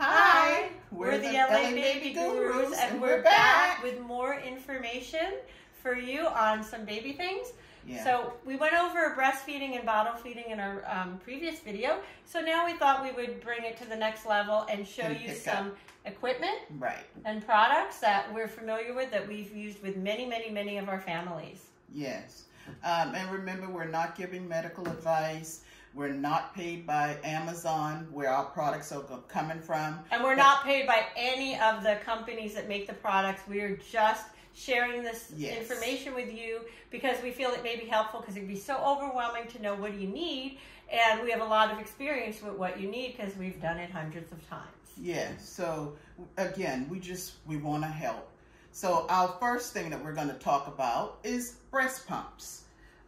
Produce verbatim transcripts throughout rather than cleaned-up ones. Hi! We're, we're the, the L A Baby Gurus, and we're back with more information for you on some baby things. Yeah. So we went over breastfeeding and bottle feeding in our um, previous video. So now we thought we would bring it to the next level and show and you some up. equipment right. and products that we're familiar with, that we've used with many, many, many of our families. Yes. Um, and remember, we're not giving medical advice. We're not paid by Amazon, where our products are coming from. And we're but, not paid by any of the companies that make the products. We are just sharing this yes. information with you because we feel it may be helpful, because it'd be so overwhelming to know what do you need. And we have a lot of experience with what you need because we've done it hundreds of times. Yeah. So again, we just, we want to help. So our first thing that we're going to talk about is breast pumps.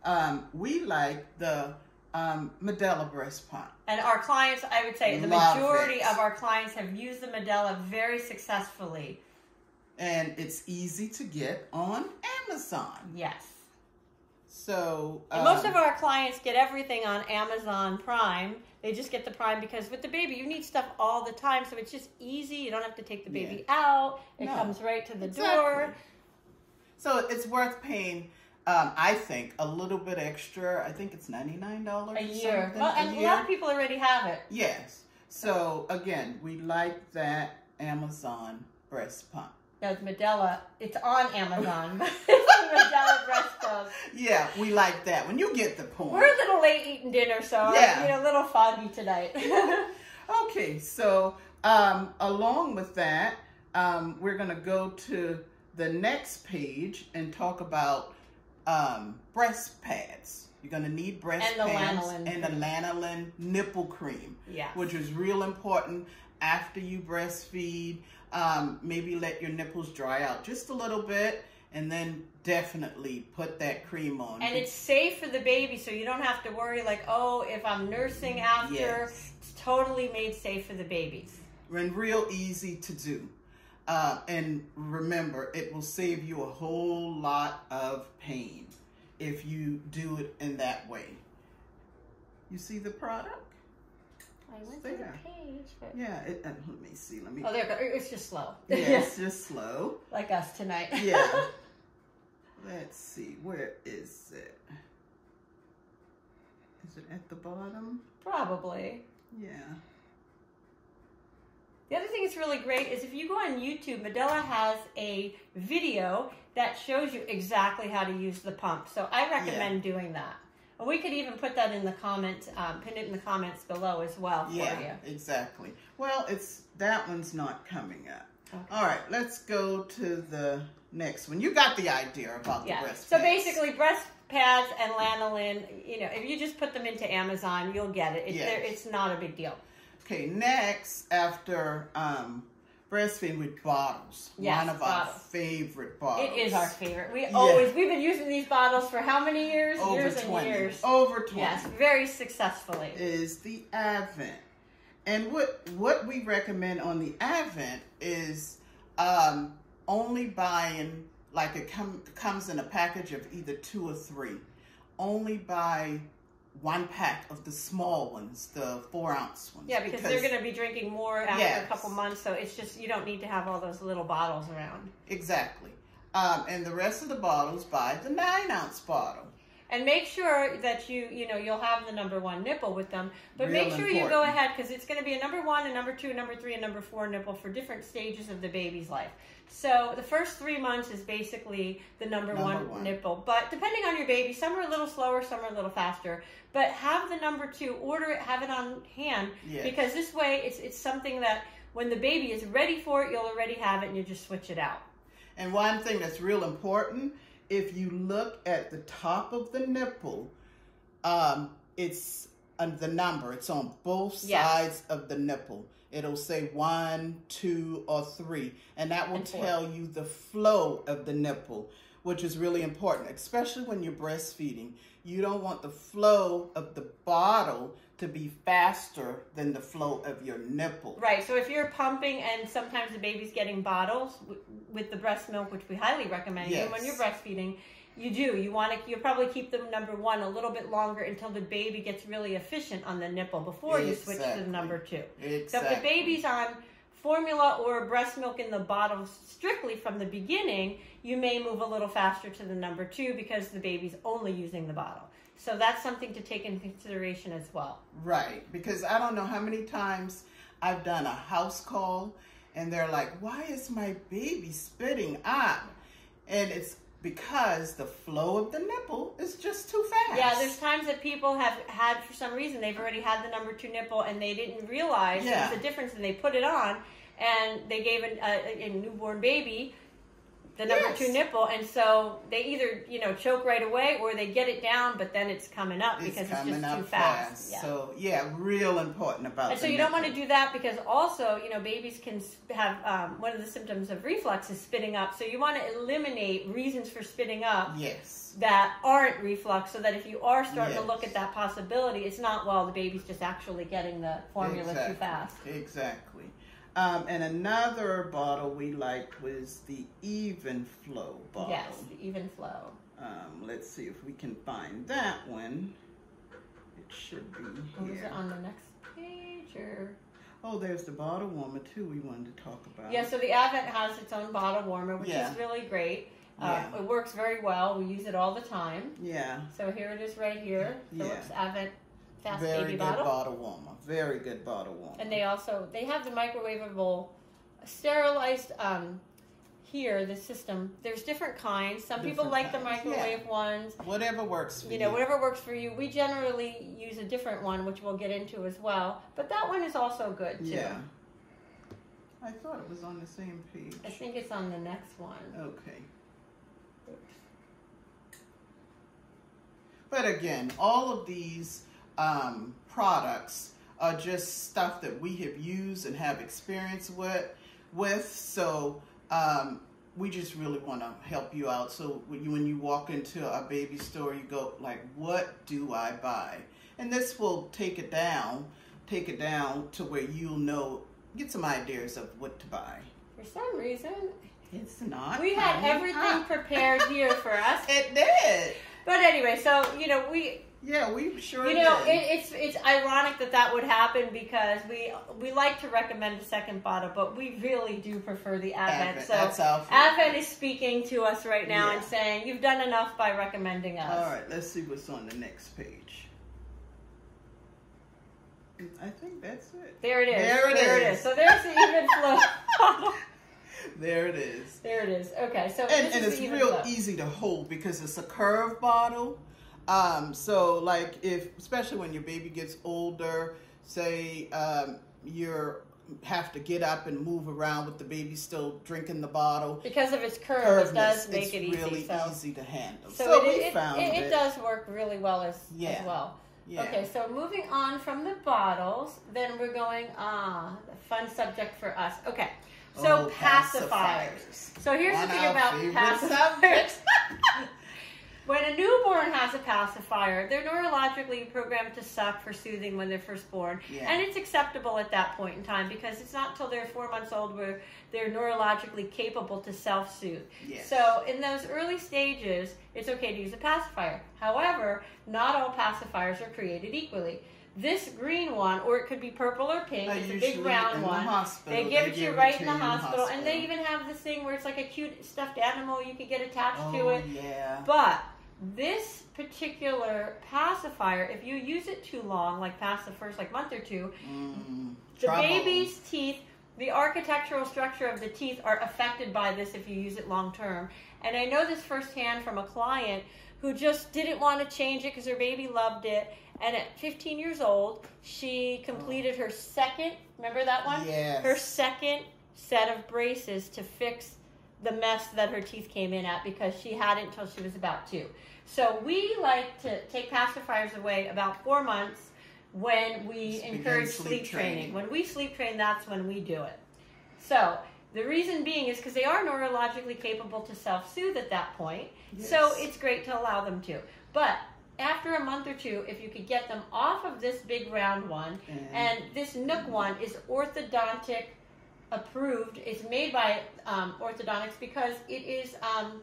Um, we like the Um, Medela breast pump. And our clients, I would say, the Love majority it. of our clients have used the Medela very successfully. And it's easy to get on Amazon. Yes. So um, most of our clients get everything on Amazon Prime. They just get the Prime because with the baby, you need stuff all the time. So it's just easy. You don't have to take the baby yeah. out. It no, comes right to the exactly. door. So it's worth paying. Um, I think a little bit extra. I think it's ninety-nine dollars a year. Well, and a, year. a lot of people already have it. Yes. So again, we like that Amazon breast pump. No, the Medela. It's on Amazon. But it's the Medela breast pump. Yeah, we like that. When you get the point. We're a little late eating dinner, so yeah. I'm a little foggy tonight. Okay. So um, along with that, um, we're going to go to the next page and talk about um breast pads. You're going to need breast and the pads lanolin and cream. the lanolin nipple cream, yeah which is real important after you breastfeed. Um maybe let your nipples dry out just a little bit, and then definitely put that cream on. And it's safe for the baby, so you don't have to worry like, oh, if I'm nursing after. yes. It's totally made safe for the babies and real easy to do. Uh, and remember, it will save you a whole lot of pain if you do it in that way. You see the product? I went there. to the page. But... Yeah, it, uh, let me see. Let me. Oh, there it goes. It's just slow. Yeah, it's just slow. Like us tonight. Yeah. Let's see. Where is it? Is it at the bottom? Probably. Yeah. The other thing that's really great is if you go on YouTube, Medela has a video that shows you exactly how to use the pump. So I recommend yeah. doing that. And we could even put that in the comments, um, pin it in the comments below as well for yeah, you. Yeah, exactly. Well, it's that one's not coming up. Okay. All right, let's go to the next one. You got the idea about yeah. the breast pads. So basically, breast pads and lanolin, you know, if you just put them into Amazon, you'll get it. It's, yes. there, it's not a big deal. Okay, next, after um, breastfeeding with bottles, yes, one of bottles. our favorite bottles. It is our favorite. We yeah. always, we've been using these bottles for how many years? Over years twenty. And years. Over twenty. Yes, very successfully. Is the Avent. And what, what we recommend on the Avent is um, only buying, like it com comes in a package of either two or three. Only buy one pack of the small ones, the four ounce ones. Yeah, because, because they're going to be drinking more after yes. a couple months, so it's just, you don't need to have all those little bottles around. Exactly. Um, and the rest of the bottles, buy the nine ounce bottle. And make sure that you, you know, you'll have the number one nipple with them, but Real make sure important. you go ahead, because it's going to be a number one, a number two, a number three, a number four nipple for different stages of the baby's life. So the first three months is basically the number, number one, one nipple, but depending on your baby, some are a little slower, some are a little faster, but have the number two, order it, have it on hand, yes. because this way it's, it's something that when the baby is ready for it, you'll already have it and you just switch it out. And one thing that's real important, if you look at the top of the nipple, um, it's uh, the number. It's on both sides yeah. of the nipple. It'll say one, two, or three. And that will and tell you the flow of the nipple, which is really important, especially when you're breastfeeding. You don't want the flow of the bottle to be faster than the flow of your nipple. Right, so if you're pumping and sometimes the baby's getting bottles with the breast milk, which we highly recommend, yes. and when you're breastfeeding, you do. You want to, you probably keep them number one a little bit longer until the baby gets really efficient on the nipple before exactly. you switch to the number two. Exactly. So if the baby's on formula or breast milk in the bottle strictly from the beginning, you may move a little faster to the number two because the baby's only using the bottle. So that's something to take into consideration as well. Right, because I don't know how many times I've done a house call and they're like, why is my baby spitting up? And it's because the flow of the nipple is just too fast. Yeah, there's times that people have had, for some reason, they've already had the number two nipple and they didn't realize yeah. there's a difference, and they put it on and they gave an, a, a newborn baby the number yes. two nipple, and so they either, you know, choke right away or they get it down, but then it's coming up it's because coming it's just too fast. fast. Yeah. So yeah, real important about that. And so you nipple. don't want to do that, because also, you know, babies can have, um, one of the symptoms of reflux is spitting up. So you want to eliminate reasons for spitting up yes. that aren't reflux, so that if you are starting yes. to look at that possibility, it's not, well, the baby's just actually getting the formula exactly. too fast. Exactly. Um, and another bottle we liked was the Evenflow bottle. Yes, the Evenflow. Um, let's see if we can find that one. It should be here. Oh, is it on the next page? Or? Oh, there's the bottle warmer, too, we wanted to talk about. Yeah, so the Avent has its own bottle warmer, which yeah. is really great. Uh, yeah. It works very well. We use it all the time. Yeah. So here it is right here. Philips yeah. Avent. Fast Very baby good bottle. bottle warmer. Very good bottle warmer. And they also, they have the microwavable, sterilized, um, here, the system. There's different kinds. Some different people like kinds. the microwave yeah. ones. Whatever works for you. You know, whatever works for you. We generally use a different one, which we'll get into as well. But that one is also good, too. Yeah. I thought it was on the same page. I think it's on the next one. Okay. Oops. But again, all of these... Um, products are just stuff that we have used and have experience with, with. So um, we just really want to help you out. So when you, when you walk into a baby store, you go like, what do I buy? And this will take it down, take it down to where you'll know, get some ideas of what to buy. For some reason, it's not. We had everything up. prepared here for us. It did. But anyway, so, you know, we... Yeah, we sure You know, it, it's it's ironic that that would happen, because we we like to recommend a second bottle, but we really do prefer the Avent. Avent. So That's our Avent is speaking to us right now yeah. and saying, you've done enough by recommending us. All right, let's see what's on the next page. I think that's it. There it is. There it, there is. it is. So there's the Evenflow bottle. There it is. There it is. Okay, so and, this and is it's real flow. easy to hold, because it's a curved bottle. Um, so like if, especially when your baby gets older, say, um, you're have to get up and move around with the baby still drinking the bottle. Because of its curve, Curveness, it does make it's it easy. It's really so. easy to handle. So, so it, we it, found it, it. It does work really well as, yeah. as well. Yeah. Okay, so moving on from the bottles, then we're going, ah, the fun subject for us. Okay, so oh, pacifiers. pacifiers. So here's One the thing about pacifiers. When a newborn has a pacifier, they're neurologically programmed to suck for soothing when they're first born. Yeah. And it's acceptable at that point in time, because it's not until they're four months old where they're neurologically capable to self-soothe. Yes. So in those early stages, it's okay to use a pacifier. However, not all pacifiers are created equally. This green one, or it could be purple or pink, it's a big round one. They give it to you right in the hospital, and they even have this thing where it's like a cute stuffed animal, you could get attached to it. Yeah. But this particular pacifier, if you use it too long, like past the first like month or two, mm, the trouble. baby's teeth, the architectural structure of the teeth are affected by this if you use it long term. And I know this firsthand from a client who just didn't want to change it because her baby loved it. And at fifteen years old, she completed her second, remember that one? Yes. Her second set of braces to fix the mess that her teeth came in at, because she hadn't until she was about two. So we like to take pacifiers away about four months when we Speaking encourage sleep, sleep training. training. When we sleep train, that's when we do it. So the reason being is because they are neurologically capable to self-soothe at that point. Yes. So it's great to allow them to. But after a month or two, if you could get them off of this big round one, and, and this Nook one is orthodontic approved. It's made by um, orthodontics because it is, um,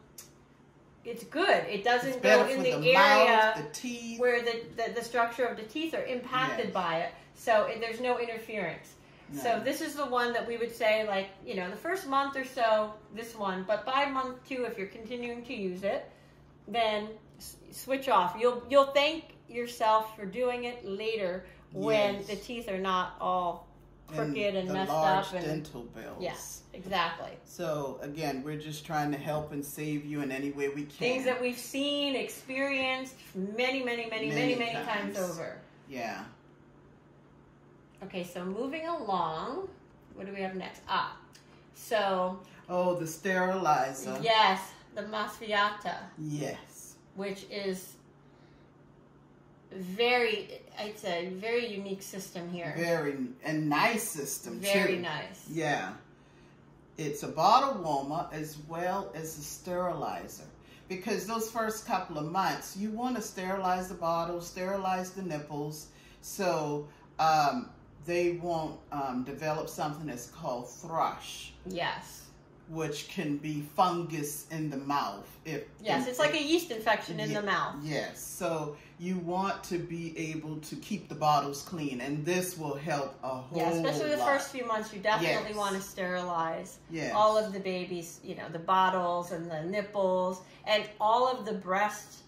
it's good. It doesn't it's go in the, the area mouth, the teeth. where the, the, the structure of the teeth are impacted yes. by it. So it, there's no interference. No. So this is the one that we would say, like, you know, the first month or so, this one. But by month two, if you're continuing to use it, then s switch off. You'll you'll thank yourself for doing it later when yes. the teeth are not all crooked and, and messed large up. And dental bills. Yes, yeah, exactly. So again, we're just trying to help and save you in any way we can. Things that we've seen, experienced many, many, many, many, many, many times, times over. Yeah. Okay, so moving along, what do we have next? Ah, so... Oh, the sterilizer. Yes, the Masfiata. Yes. Which is very, I'd say, very unique system here. Very, a nice system, Very too. nice. Yeah. It's a bottle warmer as well as a sterilizer. Because those first couple of months, you want to sterilize the bottle, sterilize the nipples, so... Um, they won't um, develop something that's called thrush. Yes. Which can be fungus in the mouth. If, yes, if, it's like if, a yeast infection in yeah, the mouth. Yes. So you want to be able to keep the bottles clean, and this will help a whole lot. Yeah, especially the lot. first few months, you definitely yes. want to sterilize yes. all of the babies, you know, the bottles and the nipples and all of the breast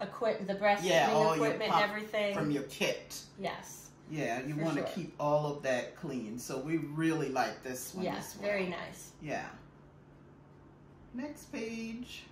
equipment, the breast yeah, all equipment your and everything. From your kit. Yes. Yeah, you want to sure. keep all of that clean. So we really like this one. Yes, as well. Very nice. Yeah. Next page.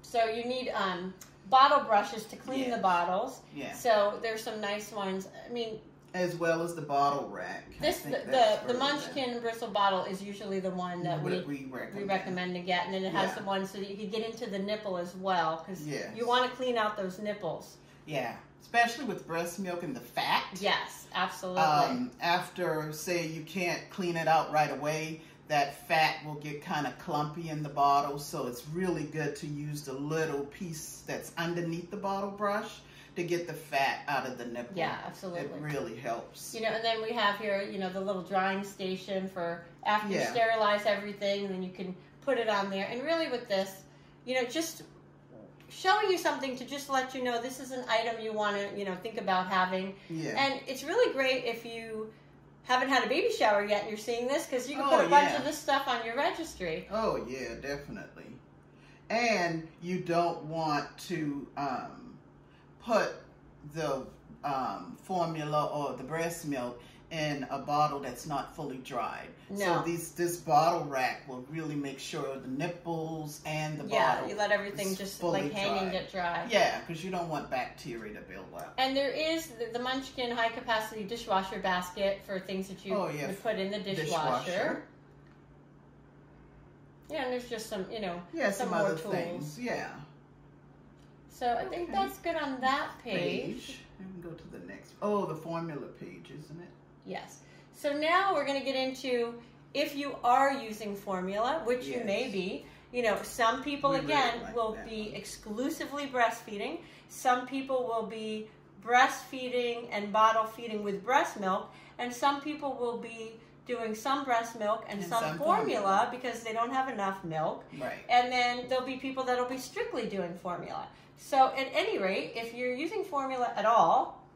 So you need um, bottle brushes to clean yes. the bottles. Yeah. So there's some nice ones. I mean. As well as the bottle rack. This the the, the Munchkin bristle bottle is usually the one that we, we, recommend. we recommend to get, and then it yeah. has the one so that you can get into the nipple as well, because yes. you want to clean out those nipples. Yeah, especially with breast milk and the fat. Yes, absolutely. Um, after, say, you can't clean it out right away, that fat will get kind of clumpy in the bottle, so it's really good to use the little piece that's underneath the bottle brush to get the fat out of the nipple. Yeah, absolutely. It really helps. You know, and then we have here, you know, the little drying station for after yeah. you sterilize everything, then you can put it on there. And really with this, you know, just showing you something to just let you know this is an item you want to, you know, think about having. Yeah. And it's really great if you haven't had a baby shower yet and you're seeing this, because you can oh, put a yeah. bunch of this stuff on your registry. Oh, yeah, definitely. And you don't want to... Um, put the um, formula or the breast milk in a bottle that's not fully dried. No. So these, this bottle rack will really make sure the nipples and the yeah, bottle. Yeah, you let everything just like hang and get dry. Yeah, because you don't want bacteria to build up. And there is the, the Munchkin high capacity dishwasher basket for things that you oh, yeah. would put in the dishwasher. dishwasher. Yeah, and there's just some, you know, yeah, some, some more other tools. Things. Yeah. So I think okay. that's good on that page. And go to the next. Oh, the formula page, isn't it? Yes. So now we're going to get into if you are using formula, which yes. you may be. You know, some people, we again, really like will that. be exclusively breastfeeding. Some people will be breastfeeding and bottle feeding with breast milk. And some people will be doing some breast milk and, and some, some formula, formula because they don't have enough milk. Right. And then there'll be people that'll be strictly doing formula. So at any rate, if you're using formula at all.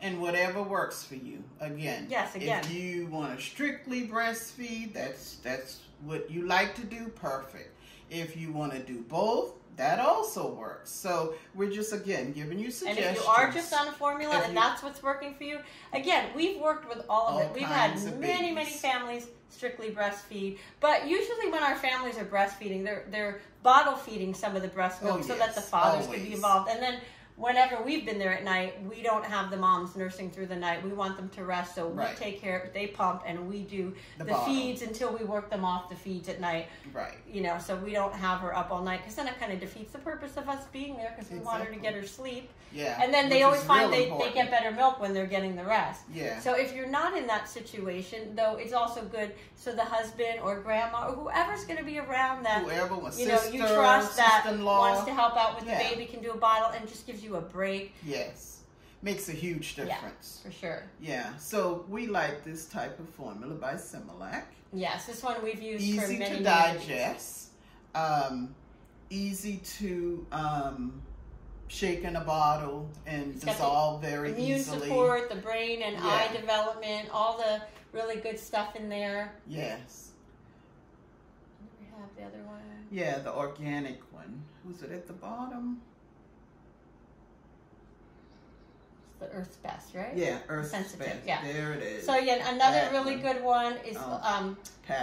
And whatever works for you. Again. Yes, again. If you want to strictly breastfeed, that's, that's what you like to do, perfect. If you want to do both, that also works. So we're just, again, giving you suggestions. And if you are just on a formula if and you, that's what's working for you, again, we've worked with all of all it. We've had many, babies. many families strictly breastfeed. But usually when our families are breastfeeding, they're, they're bottle feeding some of the breast milk oh, so yes, that the fathers always. can be involved. And then whenever we've been there at night, we don't have the moms nursing through the night. We want them to rest, so right. we take care of it. They pump, and we do the, the feeds until we work them off the feeds at night. Right. You know, so we don't have her up all night, because then it kind of defeats the purpose of us being there, because we exactly. want her to get her sleep. Yeah. And then Which they always find they, they get better milk when they're getting the rest. Yeah. So if you're not in that situation, though, it's also good. So the husband or grandma or whoever's going to be around that, Whoever, you sister, know, you trust that wants to help out with yeah. the baby can do a bottle and just gives you a break. Yes, makes a huge difference. Yeah, for sure. Yeah, so we like this type of formula by Similac. Yes, this one we've used easy for many years. Easy to digest, um, easy to um, shake in a bottle and it's dissolve very immune easily. Immune support, the brain and yeah. eye development, all the really good stuff in there. Yes. We have the other one. Yeah, the organic one. Was it at the bottom? It's the Earth's Best, right? Yeah, Earth's Sensitive. Best. Yeah. There it is. So yeah, another that really one. good one is oh, um,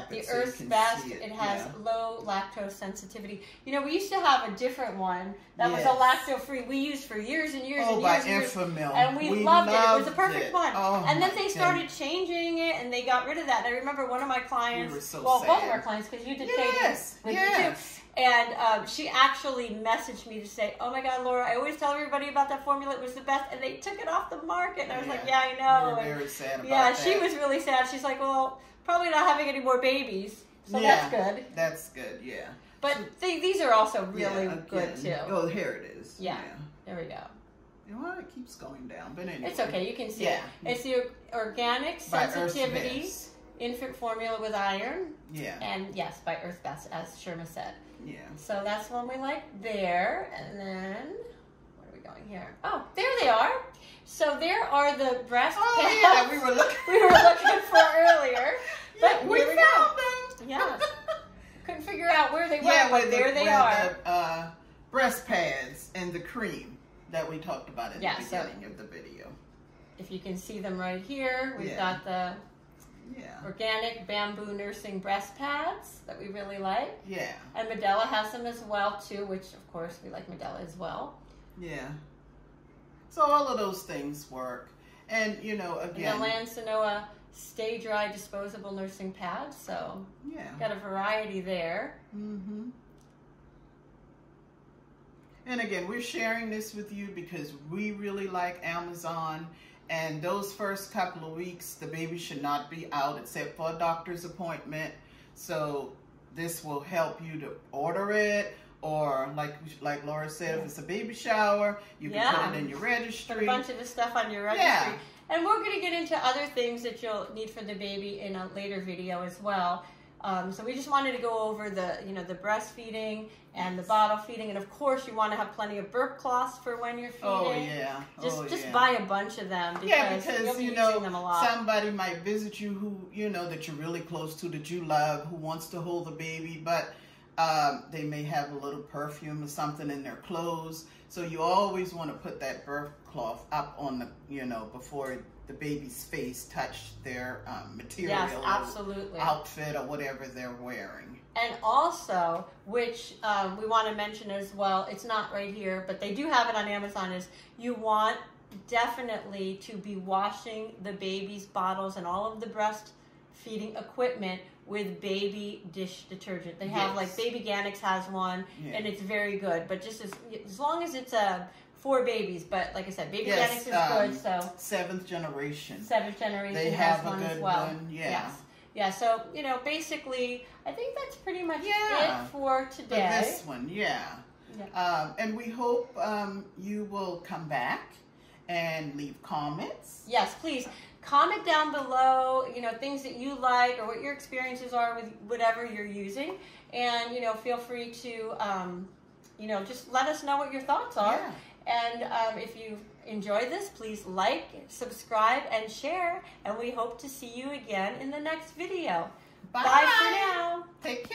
the so Earth's Best. It, it has yeah. low lactose sensitivity. You know, we used to have a different one that yes. was a lacto-free. We used for years and years oh, and years. Oh, by and Infamil. And we, we loved, loved it. It was the perfect it. one. Oh, and then they started goodness. changing it, and they got rid of that. And I remember one of my clients, we so well, sad. both of our clients, because you did yes. dating with yes. me too. And um, she actually messaged me to say, oh my God, Laura, I always tell everybody about that formula. It was the best. And they took it off the market. And I was yeah, like, yeah, I know. We were very sad about yeah, that. She was really sad. She's like, well, probably not having any more babies. So yeah, that's good. That's good, yeah. But they, these are also really yeah, good, too. Oh, here it is. Yeah, yeah. There we go. You know what? It keeps going down. But anyway. It's okay. You can see yeah. it. It's the organic sensitivity infant formula with iron. Yeah. And yes, by Earth's Best, as Sherma said. Yeah. So that's one we like there. And then, where are we going here? Oh, there they are. So there are the breast oh, pads yeah, we were looking we were looking for earlier. But yeah, we here found we them. Yeah. Couldn't figure out where they went, yeah, but there the, they are. The, uh, breast pads and the cream that we talked about at yeah, the beginning so, of the video. If you can see them right here, we've yeah. got the Yeah. organic bamboo nursing breast pads that we really like. Yeah. And Medela has them as well too, which of course we like Medela as well. Yeah. So all of those things work. And you know, again, and the Lansinoh stay dry disposable nursing pads. So yeah, got a variety there. Mm-hmm. And again, we're sharing this with you because we really like Amazon. And those first couple of weeks, the baby should not be out except for a doctor's appointment. So this will help you to order it. Or like like Laura said, if it's a baby shower, you can yeah. put it in your registry. Put a bunch of the stuff on your registry. Yeah. And we're going to get into other things that you'll need for the baby in a later video as well. Um, so we just wanted to go over the, you know, the breastfeeding and the bottle feeding. And of course you want to have plenty of burp cloths for when you're feeding. Oh yeah. Just, oh, just yeah. buy a bunch of them. Because yeah, because you'll be you know, using them a lot. Somebody might visit you who, you know, that you're really close to, that you love, who wants to hold the baby, but, um, they may have a little perfume or something in their clothes. So you always want to put that burp cloth up on the, you know, before it, the baby's face touched their um, material yes, absolutely. Or outfit or whatever they're wearing. And also, which um, we want to mention as well, it's not right here, but they do have it on Amazon, is you want definitely to be washing the baby's bottles and all of the breastfeeding equipment with baby dish detergent. They have yes. like Baby Ganics has one, yeah. and it's very good, but just as, as long as it's a for babies, but like I said, Baby Ganics yes, is good. Um, so Seventh Generation. Seventh Generation they has have one a good as well. One, yeah. Yes. Yeah. So you know, basically, I think that's pretty much yeah. it for today. For this one, yeah. yeah. Um, and we hope um, you will come back and leave comments. Yes, please comment down below. You know, things that you like or what your experiences are with whatever you're using, and you know, feel free to um, you know, just let us know what your thoughts are. Yeah. And um, if you enjoy this, please like, subscribe, and share. And we hope to see you again in the next video. Bye, Bye for now. Take care.